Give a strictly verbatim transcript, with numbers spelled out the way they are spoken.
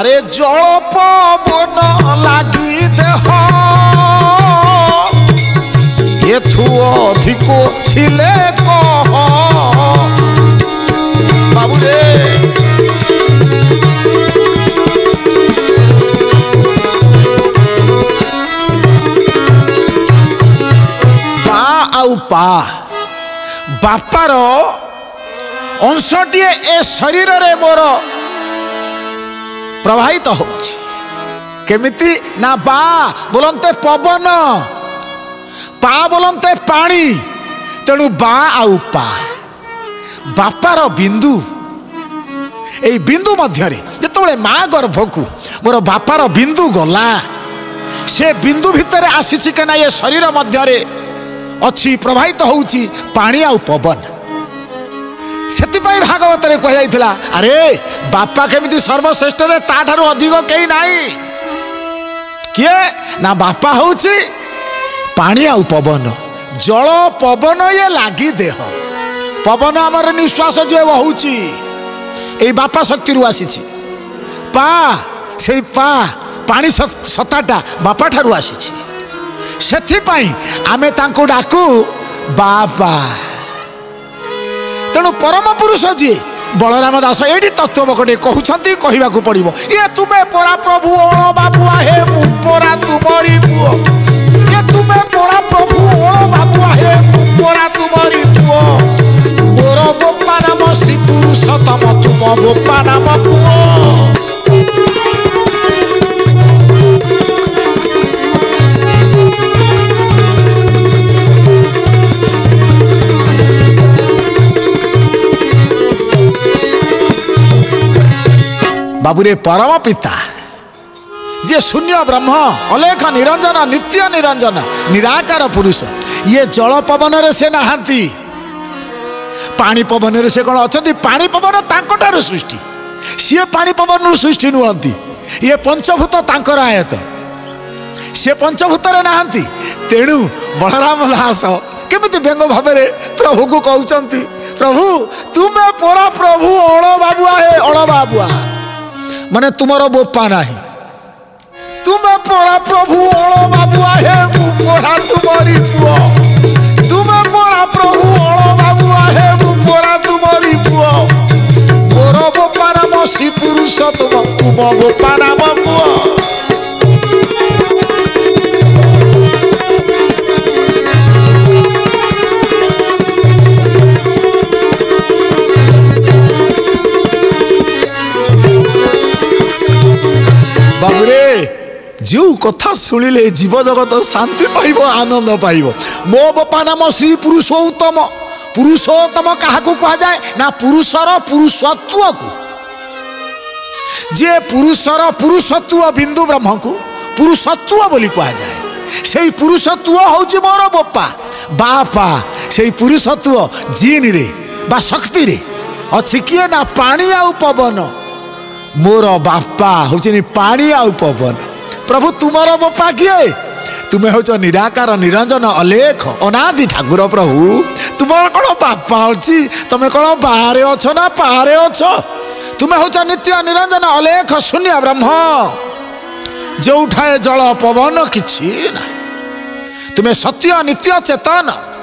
अरे जल पवन लागी देह एथु अधिक थिले कह बाबू रे पा आउ पा बापार अंशटे ए शरीर रे मोर प्रवाहित तो होमिति ना बा बोलते पवन पा बोलते पानी तेणु बा आउ पा बापार बिंदु ए बिंदु मध्य जिते माँ गर्भ को मोर बापार बिंदु गला से बिंदु भितर आसी के ना ये शरीर मध्य अच्छी प्रवाहित तो होची पानी आउ पवन से भागवत ने कहला अरे बापा केमी सर्वश्रेष्ठ रे ताठारू अधिक कई नाही किए ना बापा होची पानी आउ पवन जल पवन ये लागी देह पवन आमर निश्वास जे बहुची ए बापा शक्ति रु आसी पा से पा पानी सताटा बापा ठारू आसी सेथि पई आमे तांको डाकू बाबा तेणु परम पुरुष जी बलराम दास ये तत्व कटे कहते कहवाक पड़ो ये तुम्हें परा प्रभु ओण बाबुआ हे मु परा तुमरी पुओ ये तुम्हें परा प्रभु ओण बाबुआ हे मु परा तुमरी पुओ मोर गोपा नाम श्री पुरुषोत्तम तुम गोपा नाम पुओ बाबूरे परम पिता ये शून्य ब्रह्म अलेख निरंजन नित्य निरंजन निराकार पुरुष ये जल पवन से नहांती पानी पवन से कौन अच्छा पानी पवन तांकोटार सृष्टि सी पानी पवन सृष्टि नुहति ये पंचभूत तांकर आयत सी पंचभूत नहांती तेणु बलराम दास केमिति व्यंग भाव प्रभु को कहते प्रभु तुम्हें परा प्रभु अण बाबुआ हे अण बाबुआ माने तुमरो बोपा नाही तुम्हें परा प्रभु ओण बाबुआ हे मु परा तुमरी पुओ तुम्हें परा प्रभु ओण बाबुआ हे मु परा तुमरी पुओ मोर बोपा नाम श्री पुरुषोत्तम तुम गोपा नाम पुओ जो कथा शुणिले जीव जगत शांति पाइब आनंद पाइब मो बापा नाम श्री पुरुषोत्तम पुरुषोत्तम क्या कह जाए ना पुरुषर पुरुषत्व को जे पुरुषर पुरुषत्व बिंदु ब्रह्म को पुरुषत्व बोली कह जाए से पुरुषत्व हूँ मोर बापा बापा से पुरुषत्व जीन रे बा शक्ति रे अच्छी किए ना पानी आउ पवन मोर बापा हूँ पानी आउ पवन प्रभु तुमर बोपा किए तुम्हें हूँ निराकार निरंजन अलेख अनादि ठाकुर प्रभु तुम कौन बापा अच्छी तुम्हें कौन बाहरे अछ ना बाहरे अछ तुम्हें हूँ नित्य निरंजन अलेख शून्य ब्रह्म जो उठाए जल पवन किसी ना तुम्हें सत्य नित्य चेतन